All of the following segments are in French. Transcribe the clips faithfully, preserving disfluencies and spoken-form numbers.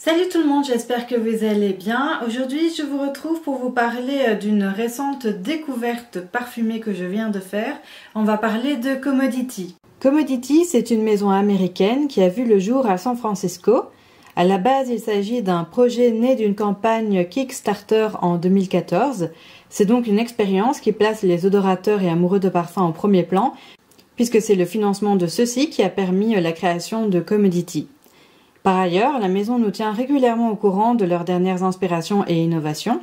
Salut tout le monde, j'espère que vous allez bien. Aujourd'hui, je vous retrouve pour vous parler d'une récente découverte parfumée que je viens de faire. On va parler de Commodity. Commodity, c'est une maison américaine qui a vu le jour à San Francisco. À la base, il s'agit d'un projet né d'une campagne Kickstarter en deux mille quatorze. C'est donc une expérience qui place les odorateurs et amoureux de parfums en premier plan, puisque c'est le financement de ceux-ci qui a permis la création de Commodity. Par ailleurs, la maison nous tient régulièrement au courant de leurs dernières inspirations et innovations.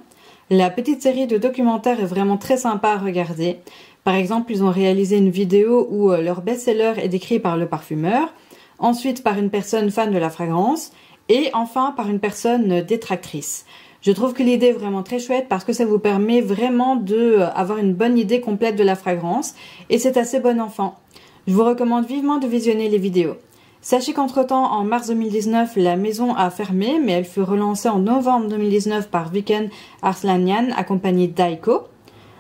La petite série de documentaires est vraiment très sympa à regarder. Par exemple, ils ont réalisé une vidéo où leur best-seller est décrit par le parfumeur, ensuite par une personne fan de la fragrance et enfin par une personne détractrice. Je trouve que l'idée est vraiment très chouette parce que ça vous permet vraiment d'avoir une bonne idée complète de la fragrance et c'est assez bon enfant. Je vous recommande vivement de visionner les vidéos. Sachez qu'entre-temps, en mars deux mille dix-neuf, la maison a fermé, mais elle fut relancée en novembre deux mille dix-neuf par Viken Arslanian, accompagnée d'Aiko.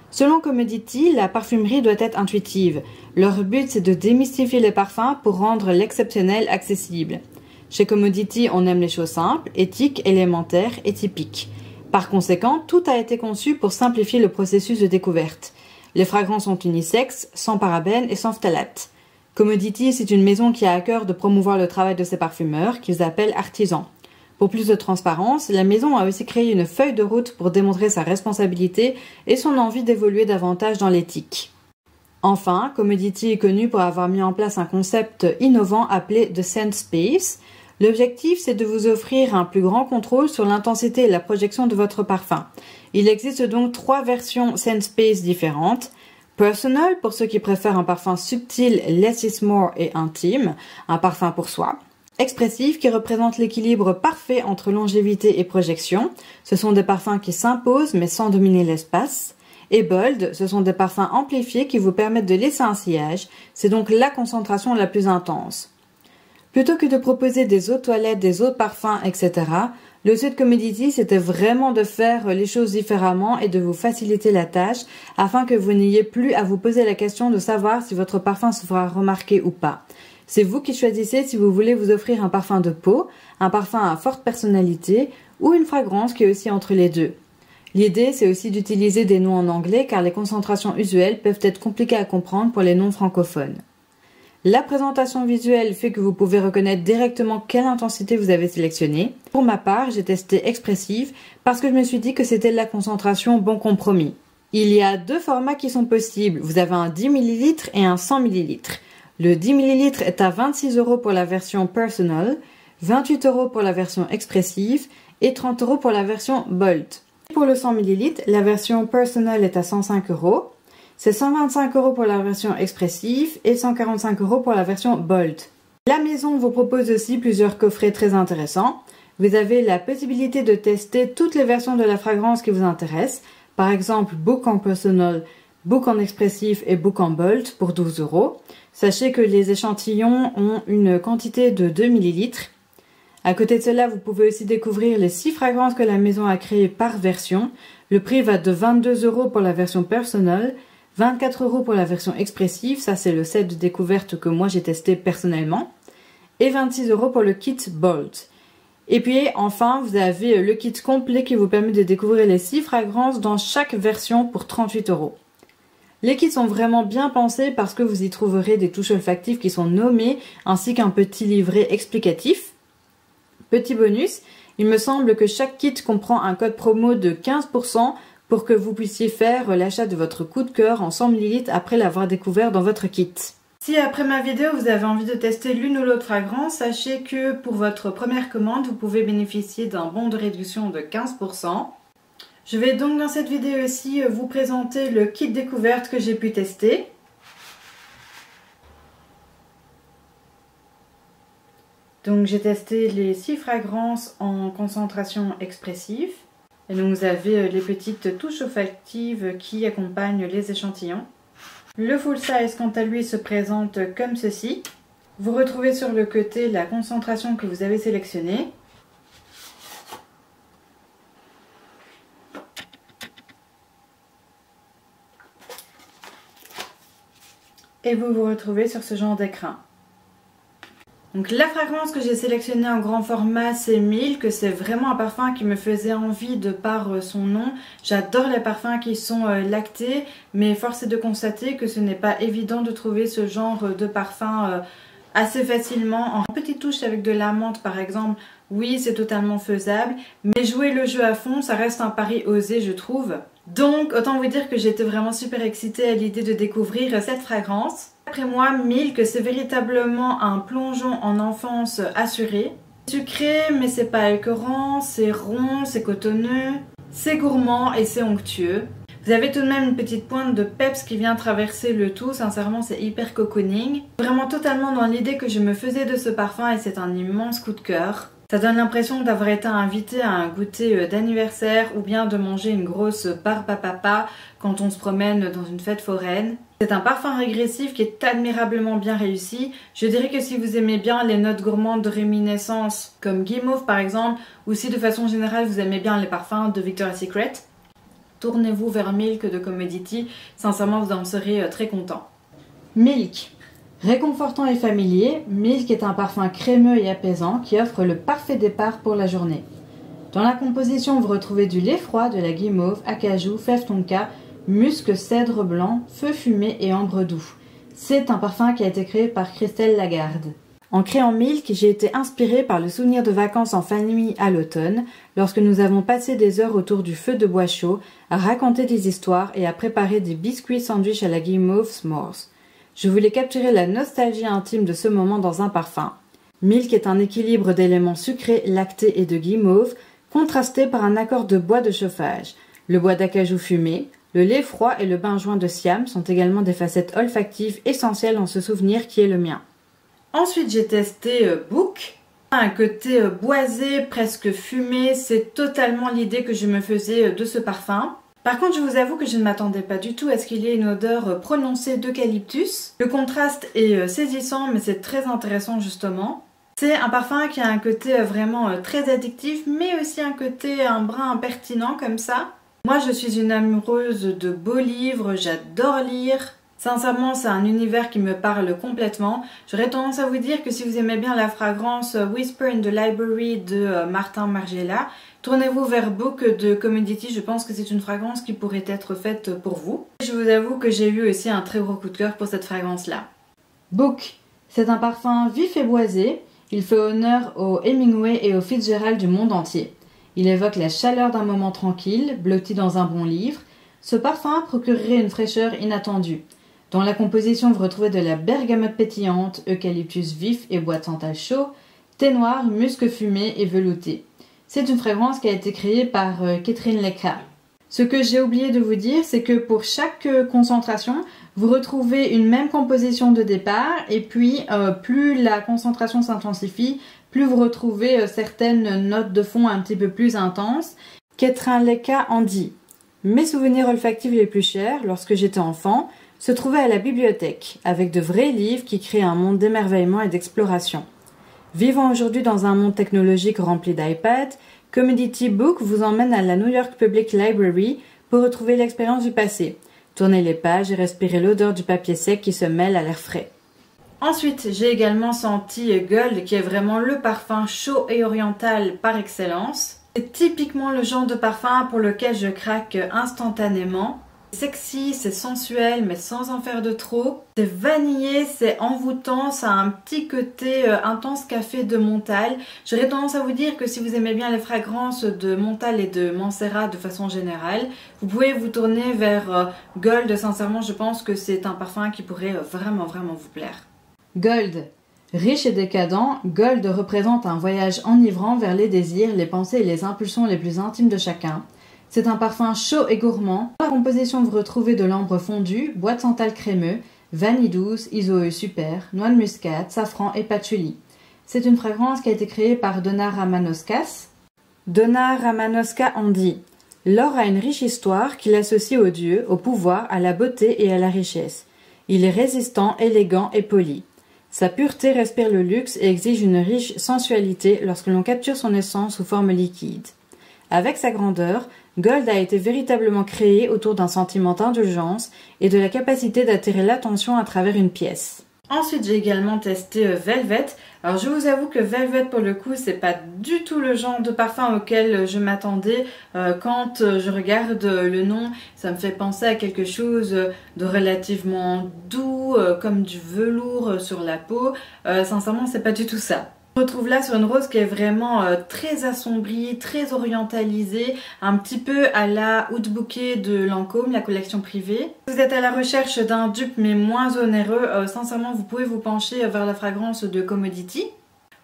Selon Commodity, la parfumerie doit être intuitive. Leur but, c'est de démystifier les parfums pour rendre l'exceptionnel accessible. Chez Commodity, on aime les choses simples, éthiques, élémentaires et typiques. Par conséquent, tout a été conçu pour simplifier le processus de découverte. Les fragrances sont unisexes, sans parabènes et sans phtalates. Commodity, c'est une maison qui a à cœur de promouvoir le travail de ses parfumeurs, qu'ils appellent artisans. Pour plus de transparence, la maison a aussi créé une feuille de route pour démontrer sa responsabilité et son envie d'évoluer davantage dans l'éthique. Enfin, Commodity est connue pour avoir mis en place un concept innovant appelé The Scent Space. L'objectif, c'est de vous offrir un plus grand contrôle sur l'intensité et la projection de votre parfum. Il existe donc trois versions Scent Space différentes. Personal, pour ceux qui préfèrent un parfum subtil, less is more et intime, un parfum pour soi. Expressif, qui représente l'équilibre parfait entre longévité et projection. Ce sont des parfums qui s'imposent mais sans dominer l'espace. Et bold, ce sont des parfums amplifiés qui vous permettent de laisser un sillage. C'est donc la concentration la plus intense. Plutôt que de proposer des eaux de toilette, des eaux de parfum, et cetera, le souhait de Commodity, c'était vraiment de faire les choses différemment et de vous faciliter la tâche afin que vous n'ayez plus à vous poser la question de savoir si votre parfum se fera remarquer ou pas. C'est vous qui choisissez si vous voulez vous offrir un parfum de peau, un parfum à forte personnalité ou une fragrance qui est aussi entre les deux. L'idée, c'est aussi d'utiliser des noms en anglais car les concentrations usuelles peuvent être compliquées à comprendre pour les non-francophones. La présentation visuelle fait que vous pouvez reconnaître directement quelle intensité vous avez sélectionnée. Pour ma part, j'ai testé expressive parce que je me suis dit que c'était la concentration bon compromis. Il y a deux formats qui sont possibles. Vous avez un dix millilitres et un cent millilitres. Le dix millilitres est à vingt-six euros pour la version personal, vingt-huit euros pour la version expressive et trente euros pour la version bold. Pour le cent millilitres, la version personal est à cent cinq euros. C'est cent vingt-cinq euros pour la version expressive et cent quarante-cinq euros pour la version bold. La maison vous propose aussi plusieurs coffrets très intéressants. Vous avez la possibilité de tester toutes les versions de la fragrance qui vous intéressent. Par exemple, Book en personal, Book en expressif et Book en bold pour douze euros. Sachez que les échantillons ont une quantité de deux millilitres. À côté de cela, vous pouvez aussi découvrir les six fragrances que la maison a créées par version. Le prix va de vingt-deux euros pour la version personal, vingt-quatre euros pour la version expressive, ça c'est le set de découverte que moi j'ai testé personnellement, et vingt-six euros pour le kit bold. Et puis enfin, vous avez le kit complet qui vous permet de découvrir les six fragrances dans chaque version pour trente-huit euros. Les kits sont vraiment bien pensés parce que vous y trouverez des touches olfactives qui sont nommées, ainsi qu'un petit livret explicatif. Petit bonus, il me semble que chaque kit comprend un code promo de quinze pour cent pour que vous puissiez faire l'achat de votre coup de cœur en cent millilitres après l'avoir découvert dans votre kit. Si après ma vidéo vous avez envie de tester l'une ou l'autre fragrance, sachez que pour votre première commande, vous pouvez bénéficier d'un bon de réduction de quinze pour cent. Je vais donc dans cette vidéo-ci vous présenter le kit découverte que j'ai pu tester. Donc j'ai testé les six fragrances en concentration expressive. Et donc vous avez les petites touches olfactives qui accompagnent les échantillons. Le full size quant à lui se présente comme ceci. Vous retrouvez sur le côté la concentration que vous avez sélectionnée. Et vous vous retrouvez sur ce genre d'écran. Donc la fragrance que j'ai sélectionnée en grand format, c'est Milk. C'est vraiment un parfum qui me faisait envie de par son nom. J'adore les parfums qui sont lactés, mais force est de constater que ce n'est pas évident de trouver ce genre de parfum assez facilement. En petite touche avec de la menthe par exemple, oui c'est totalement faisable, mais jouer le jeu à fond, ça reste un pari osé je trouve. Donc autant vous dire que j'étais vraiment super excitée à l'idée de découvrir cette fragrance. Après moi, Milk, c'est véritablement un plongeon en enfance assuré. C'est sucré, mais c'est pas écœurant, c'est rond, c'est cotonneux, c'est gourmand et c'est onctueux. Vous avez tout de même une petite pointe de peps qui vient traverser le tout, sincèrement c'est hyper cocooning. Vraiment totalement dans l'idée que je me faisais de ce parfum et c'est un immense coup de cœur. Ça donne l'impression d'avoir été invité à un goûter d'anniversaire ou bien de manger une grosse barbe à papa quand on se promène dans une fête foraine. C'est un parfum régressif qui est admirablement bien réussi. Je dirais que si vous aimez bien les notes gourmandes de réminiscence comme guimauve par exemple, ou si de façon générale vous aimez bien les parfums de Victoria's Secret, tournez-vous vers Milk de Commodity. Sincèrement vous en serez très content. Milk. Réconfortant et familier, Milk est un parfum crémeux et apaisant qui offre le parfait départ pour la journée. Dans la composition, vous retrouvez du lait froid, de la guimauve, acajou, fève tonka, musc, cèdre blanc, feu fumé et ambre doux. C'est un parfum qui a été créé par Christelle Lagarde. En créant Milk, j'ai été inspirée par le souvenir de vacances en famille à l'automne, lorsque nous avons passé des heures autour du feu de bois chaud, à raconter des histoires et à préparer des biscuits sandwich à la guimauve s'mores. Je voulais capturer la nostalgie intime de ce moment dans un parfum. Milk est un équilibre d'éléments sucrés, lactés et de guimauve, contrasté par un accord de bois de chauffage. Le bois d'acajou fumé, le lait froid et le bain-joint de Siam sont également des facettes olfactives essentielles dans ce souvenir qui est le mien. Ensuite j'ai testé Book. Un côté boisé, presque fumé, c'est totalement l'idée que je me faisais de ce parfum. Par contre, je vous avoue que je ne m'attendais pas du tout à ce qu'il y ait une odeur prononcée d'eucalyptus. Le contraste est saisissant, mais c'est très intéressant justement. C'est un parfum qui a un côté vraiment très addictif, mais aussi un côté un brin impertinent comme ça. Moi, je suis une amoureuse de beaux livres, j'adore lire. Sincèrement, c'est un univers qui me parle complètement. J'aurais tendance à vous dire que si vous aimez bien la fragrance Whisper in the Library de Martin Margiela, tournez-vous vers Book de Commodity, je pense que c'est une fragrance qui pourrait être faite pour vous. Je vous avoue que j'ai eu aussi un très gros coup de cœur pour cette fragrance-là. Book, c'est un parfum vif et boisé. Il fait honneur aux Hemingway et aux Fitzgerald du monde entier. Il évoque la chaleur d'un moment tranquille, blotti dans un bon livre. Ce parfum procurerait une fraîcheur inattendue. Dans la composition, vous retrouvez de la bergamote pétillante, eucalyptus vif et bois de santal chaud, thé noir, musc fumé et velouté. C'est une fragrance qui a été créée par Catherine Lecca. Ce que j'ai oublié de vous dire, c'est que pour chaque concentration, vous retrouvez une même composition de départ et puis euh, plus la concentration s'intensifie, plus vous retrouvez euh, certaines notes de fond un petit peu plus intenses. Catherine Lecca en dit « Mes souvenirs olfactifs les plus chers, lorsque j'étais enfant, se trouvaient à la bibliothèque, avec de vrais livres qui créent un monde d'émerveillement et d'exploration. » Vivant aujourd'hui dans un monde technologique rempli d'iPad, Commodity Book vous emmène à la New York Public Library pour retrouver l'expérience du passé. Tournez les pages et respirez l'odeur du papier sec qui se mêle à l'air frais. Ensuite, j'ai également senti Gold qui est vraiment le parfum chaud et oriental par excellence. C'est typiquement le genre de parfum pour lequel je craque instantanément. C'est sexy, c'est sensuel mais sans en faire de trop. C'est vanillé, c'est envoûtant, ça a un petit côté euh, intense café de Montal. J'aurais tendance à vous dire que si vous aimez bien les fragrances de Montal et de Mancera de façon générale, vous pouvez vous tourner vers euh, Gold. Sincèrement, je pense que c'est un parfum qui pourrait euh, vraiment vraiment vous plaire. Gold. Riche et décadent, Gold représente un voyage enivrant vers les désirs, les pensées et les impulsions les plus intimes de chacun. C'est un parfum chaud et gourmand. Dans la composition, vous retrouvez de l'ambre fondue, bois de santal crémeux, vanille douce, isoe super, noix de muscade, safran et patchouli. C'est une fragrance qui a été créée par Donna Ramanauskas. Donna Ramanowska en dit « L'or a une riche histoire qu'il associe aux dieux, au pouvoir, à la beauté et à la richesse. Il est résistant, élégant et poli. Sa pureté respire le luxe et exige une riche sensualité lorsque l'on capture son essence sous forme liquide. » Avec sa grandeur, Gold a été véritablement créé autour d'un sentiment d'indulgence et de la capacité d'attirer l'attention à travers une pièce. Ensuite, j'ai également testé Velvet. Alors, je vous avoue que Velvet, pour le coup, c'est pas du tout le genre de parfum auquel je m'attendais. Euh, quand je regarde le nom, ça me fait penser à quelque chose de relativement doux, euh, comme du velours sur la peau. Euh, sincèrement, c'est pas du tout ça. On retrouve là sur une rose qui est vraiment euh, très assombrie, très orientalisée, un petit peu à la Oud Bouquet de Lancôme, la collection privée. Si vous êtes à la recherche d'un dupe mais moins onéreux, euh, sincèrement vous pouvez vous pencher vers la fragrance de Commodity.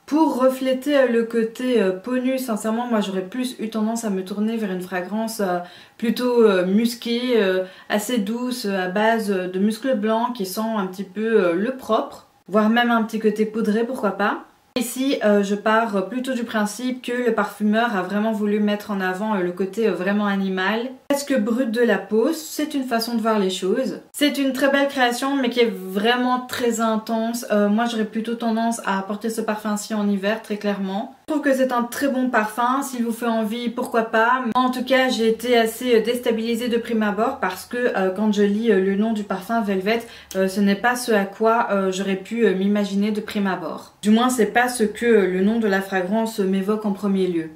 Pour refléter le côté euh, peau nue, sincèrement moi j'aurais plus eu tendance à me tourner vers une fragrance euh, plutôt euh, musquée, euh, assez douce, à base de muscles blancs qui sent un petit peu euh, le propre, voire même un petit côté poudré, pourquoi pas. Ici, euh, je pars plutôt du principe que le parfumeur a vraiment voulu mettre en avant le côté vraiment animal, presque brut de la peau. C'est une façon de voir les choses. C'est une très belle création, mais qui est vraiment très intense. Euh, moi, j'aurais plutôt tendance à apporter ce parfum-ci en hiver, très clairement. Je trouve que c'est un très bon parfum. S'il vous fait envie, pourquoi pas. En tout cas, j'ai été assez déstabilisée de prime abord parce que euh, quand je lis euh, le nom du parfum Velvet, euh, ce n'est pas ce à quoi euh, j'aurais pu euh, m'imaginer de prime abord. Du moins, c'est pas ce que le nom de la fragrance m'évoque en premier lieu.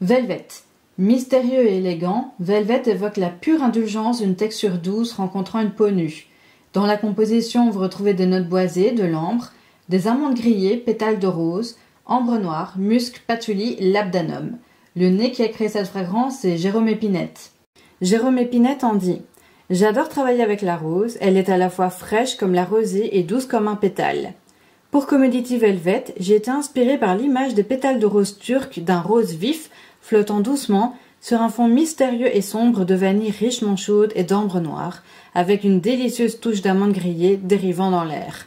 Velvet. Mystérieux et élégant, Velvet évoque la pure indulgence d'une texture douce rencontrant une peau nue. Dans la composition, vous retrouvez des notes boisées, de l'ambre, des amandes grillées, pétales de rose, ambre noire, musc, patchouli, labdanum. Le nez qui a créé cette fragrance, c'est Jérôme Épinette. Jérôme Épinette en dit « J'adore travailler avec la rose, elle est à la fois fraîche comme la rosée et douce comme un pétale. » Pour Commodity Velvet, j'ai été inspirée par l'image des pétales de rose turque d'un rose vif flottant doucement sur un fond mystérieux et sombre de vanille richement chaude et d'ambre noire, avec une délicieuse touche d'amande grillée dérivant dans l'air.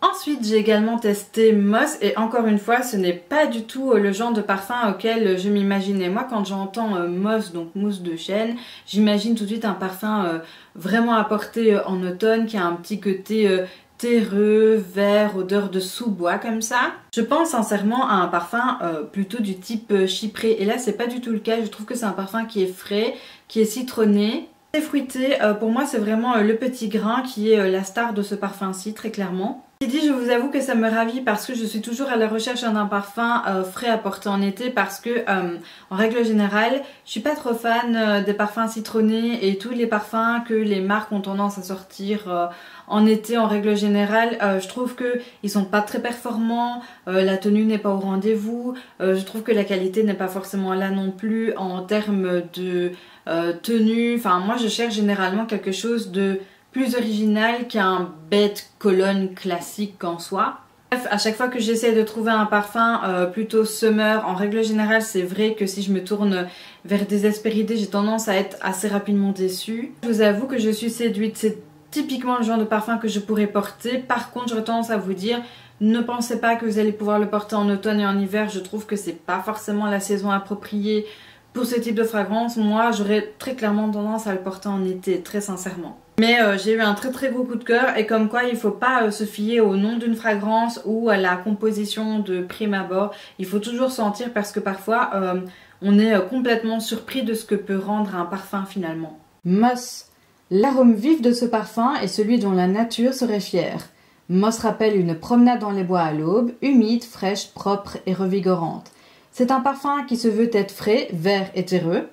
Ensuite, j'ai également testé Moss et encore une fois, ce n'est pas du tout le genre de parfum auquel je m'imaginais. Moi, quand j'entends euh, Moss, donc mousse de chêne, j'imagine tout de suite un parfum euh, vraiment apporté euh, en automne qui a un petit côté Euh, terreux, vert, odeur de sous-bois comme ça. Je pense sincèrement à un parfum euh, plutôt du type euh, chypré et là c'est pas du tout le cas. Je trouve que c'est un parfum qui est frais, qui est citronné, très fruité. Euh, pour moi c'est vraiment euh, le petit grain qui est euh, la star de ce parfum-ci très clairement. Et dit, je vous avoue que ça me ravit parce que je suis toujours à la recherche d'un parfum euh, frais à porter en été parce que, euh, en règle générale, je suis pas trop fan euh, des parfums citronnés et tous les parfums que les marques ont tendance à sortir euh, en été, en règle générale, euh, je trouve que ils sont pas très performants, euh, la tenue n'est pas au rendez-vous, euh, je trouve que la qualité n'est pas forcément là non plus en termes de euh, tenue. Enfin, moi je cherche généralement quelque chose de plus original qu'un bête colonne classique en soi. Bref, à chaque fois que j'essaie de trouver un parfum euh, plutôt summer, en règle générale, c'est vrai que si je me tourne vers des aspérités, j'ai tendance à être assez rapidement déçue. Je vous avoue que je suis séduite, c'est typiquement le genre de parfum que je pourrais porter. Par contre, j'aurais tendance à vous dire, ne pensez pas que vous allez pouvoir le porter en automne et en hiver. Je trouve que c'est pas forcément la saison appropriée pour ce type de fragrance. Moi, j'aurais très clairement tendance à le porter en été, très sincèrement. Mais euh, j'ai eu un très très gros coup de cœur et comme quoi il faut pas euh, se fier au nom d'une fragrance ou à la composition de prime abord. Il faut toujours sentir parce que parfois euh, on est euh, complètement surpris de ce que peut rendre un parfum finalement. Moss. L'arôme vif de ce parfum est celui dont la nature serait fière. Moss rappelle une promenade dans les bois à l'aube, humide, fraîche, propre et revigorante. C'est un parfum qui se veut être frais, vert et terreux.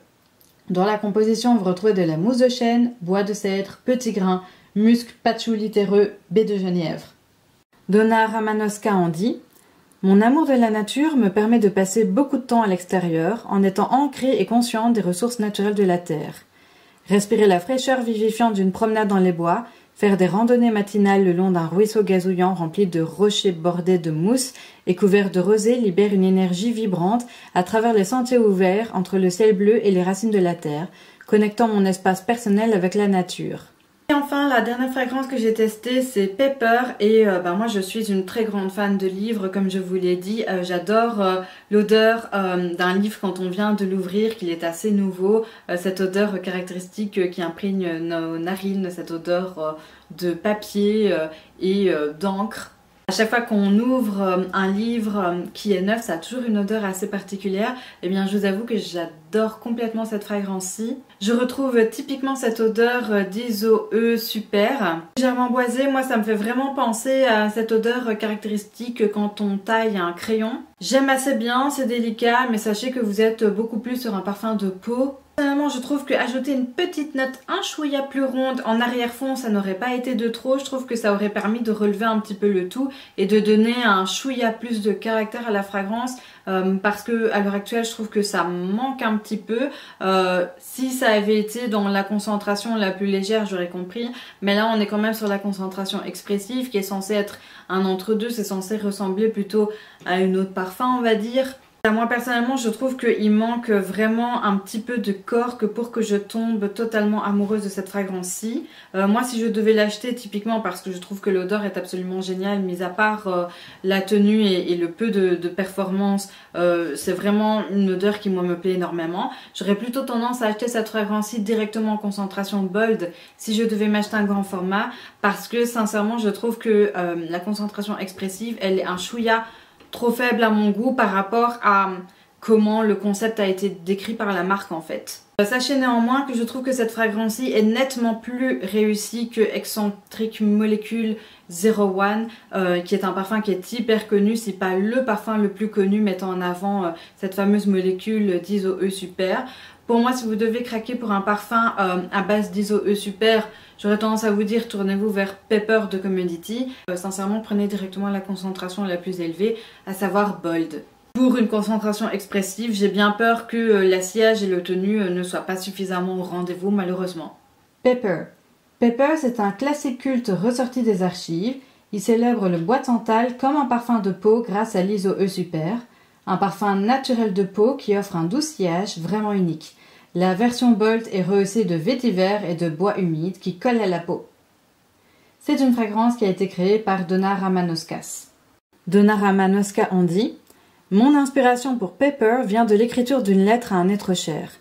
Dans la composition, vous retrouvez de la mousse de chêne, bois de cèdre, petits grains, musc, patchouli terreux, baie de genièvre. Donna Ramanowska en dit « Mon amour de la nature me permet de passer beaucoup de temps à l'extérieur en étant ancrée et consciente des ressources naturelles de la terre. Respirer la fraîcheur vivifiante d'une promenade dans les bois, faire des randonnées matinales le long d'un ruisseau gazouillant rempli de rochers bordés de mousse et couverts de rosée libère une énergie vibrante à travers les sentiers ouverts entre le ciel bleu et les racines de la terre, connectant mon espace personnel avec la nature. » Et enfin, la dernière fragrance que j'ai testée, c'est Pepper et euh, bah, moi je suis une très grande fan de livres, comme je vous l'ai dit. Euh, j'adore euh, l'odeur euh, d'un livre quand on vient de l'ouvrir, qu'il est assez nouveau, euh, cette odeur caractéristique euh, qui imprègne nos narines, cette odeur euh, de papier euh, et euh, d'encre. À chaque fois qu'on ouvre un livre qui est neuf, ça a toujours une odeur assez particulière. Et bien je vous avoue que j'adore complètement cette fragrance-ci. Je retrouve typiquement cette odeur d'Iso-E super. Légèrement boisée, moi ça me fait vraiment penser à cette odeur caractéristique quand on taille un crayon. J'aime assez bien, c'est délicat, mais sachez que vous êtes beaucoup plus sur un parfum de peau. Personnellement, je trouve qu'ajouter une petite note un chouïa plus ronde en arrière-fond, ça n'aurait pas été de trop. Je trouve que ça aurait permis de relever un petit peu le tout et de donner un chouïa plus de caractère à la fragrance euh, parce que à l'heure actuelle, je trouve que ça manque un petit peu. Euh, si ça avait été dans la concentration la plus légère, j'aurais compris. Mais là, on est quand même sur la concentration expressive qui est censée être un entre-deux. C'est censé ressembler plutôt à une autre parfum, on va dire. Moi personnellement je trouve qu'il manque vraiment un petit peu de corps que pour que je tombe totalement amoureuse de cette fragrance-ci. Euh, moi si je devais l'acheter typiquement parce que je trouve que l'odeur est absolument géniale, mis à part euh, la tenue et, et le peu de, de performance, euh, c'est vraiment une odeur qui moi me plaît énormément. J'aurais plutôt tendance à acheter cette fragrance-ci directement en concentration bold si je devais m'acheter un grand format parce que sincèrement je trouve que euh, la concentration expressive elle est un chouïa trop faible à mon goût par rapport à comment le concept a été décrit par la marque en fait. Sachez néanmoins que je trouve que cette fragrance-ci est nettement plus réussie que Eccentric Molecule zéro un euh, qui est un parfum qui est hyper connu, c'est pas le parfum le plus connu mettant en avant euh, cette fameuse molécule d'Iso-E super. Pour moi, si vous devez craquer pour un parfum euh, à base d'Iso-E super, j'aurais tendance à vous dire tournez-vous vers Pepper de Commodity. Euh, sincèrement, prenez directement la concentration la plus élevée, à savoir Bold. Pour une concentration expressive, j'ai bien peur que euh, l'assiette et le tenue euh, ne soient pas suffisamment au rendez-vous, malheureusement. Pepper. Pepper, c'est un classique culte ressorti des archives. Il célèbre le bois santal comme un parfum de peau grâce à l'Iso-E super. Un parfum naturel de peau qui offre un doux sillage vraiment unique. La version Bold est rehaussée de vétiver et de bois humide qui colle à la peau. C'est une fragrance qui a été créée par Donna Ramanauskas. Donna Ramanowska en dit « Mon inspiration pour Pepper vient de l'écriture d'une lettre à un être cher.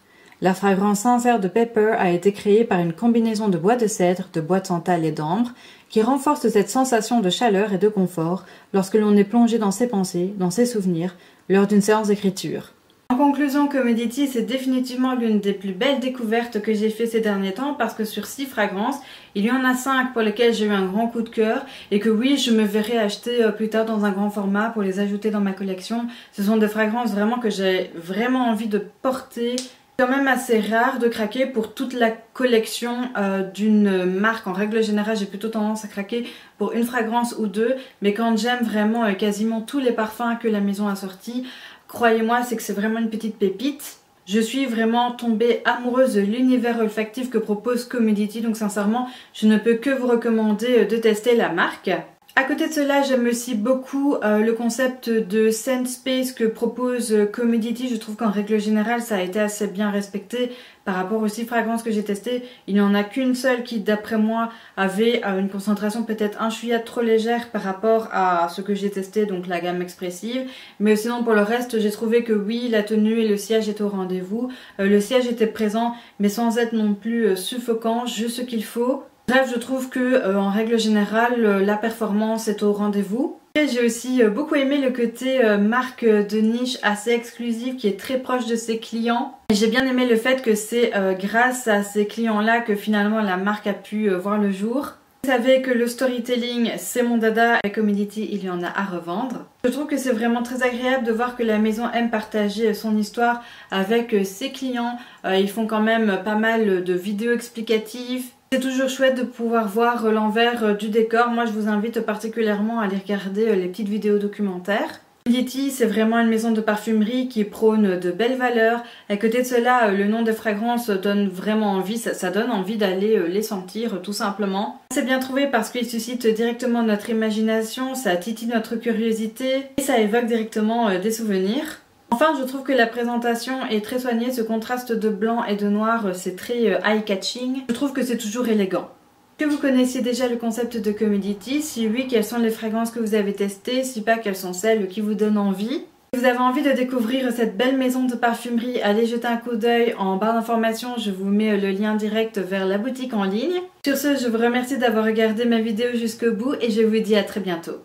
La fragrance sincère de Pepper a été créée par une combinaison de bois de cèdre, de bois de santal et d'ambre qui renforce cette sensation de chaleur et de confort lorsque l'on est plongé dans ses pensées, dans ses souvenirs, lors d'une séance d'écriture. » En conclusion, Commodity, c'est définitivement l'une des plus belles découvertes que j'ai fait ces derniers temps parce que sur six fragrances, il y en a cinq pour lesquelles j'ai eu un grand coup de cœur et que oui, je me verrai acheter plus tard dans un grand format pour les ajouter dans ma collection. Ce sont des fragrances vraiment que j'ai vraiment envie de porter. C'est quand même assez rare de craquer pour toute la collection euh, d'une marque. En règle générale, j'ai plutôt tendance à craquer pour une fragrance ou deux, mais quand j'aime vraiment euh, quasiment tous les parfums que la maison a sortis, croyez-moi, c'est que c'est vraiment une petite pépite. Je suis vraiment tombée amoureuse de l'univers olfactif que propose Commodity, donc sincèrement, je ne peux que vous recommander de tester la marque. À côté de cela, j'aime aussi beaucoup euh, le concept de Scent Space que propose euh, Commodity. Je trouve qu'en règle générale, ça a été assez bien respecté par rapport aux six fragrances que j'ai testées. Il n'y en a qu'une seule qui, d'après moi, avait euh, une concentration peut-être un chouïa trop légère par rapport à ce que j'ai testé, donc la gamme expressive. Mais sinon, pour le reste, j'ai trouvé que oui, la tenue et le sillage étaient au rendez-vous. Euh, le sillage était présent, mais sans être non plus euh, suffocant, juste ce qu'il faut. Bref, je trouve que euh, en règle générale, euh, la performance est au rendez-vous. J'ai aussi euh, beaucoup aimé le côté euh, marque de niche assez exclusive qui est très proche de ses clients. J'ai bien aimé le fait que c'est euh, grâce à ces clients-là que finalement la marque a pu euh, voir le jour. Vous savez que le storytelling, c'est mon dada, et Commodity, il y en a à revendre. Je trouve que c'est vraiment très agréable de voir que la maison aime partager son histoire avec ses clients. Euh, ils font quand même pas mal de vidéos explicatives. C'est toujours chouette de pouvoir voir l'envers du décor. Moi, je vous invite particulièrement à aller regarder les petites vidéos documentaires. Commodity, c'est vraiment une maison de parfumerie qui prône de belles valeurs. À côté de cela, le nom des fragrances donne vraiment envie, ça, ça donne envie d'aller les sentir tout simplement. C'est bien trouvé parce qu'il suscite directement notre imagination, ça titille notre curiosité et ça évoque directement des souvenirs. Enfin, je trouve que la présentation est très soignée, ce contraste de blanc et de noir, c'est très eye-catching. Je trouve que c'est toujours élégant. Que vous connaissiez déjà le concept de Commodity, si oui, quelles sont les fragrances que vous avez testées, si pas, quelles sont celles qui vous donnent envie. Si vous avez envie de découvrir cette belle maison de parfumerie, allez jeter un coup d'œil en barre d'informations, je vous mets le lien direct vers la boutique en ligne. Sur ce, je vous remercie d'avoir regardé ma vidéo jusqu'au bout et je vous dis à très bientôt.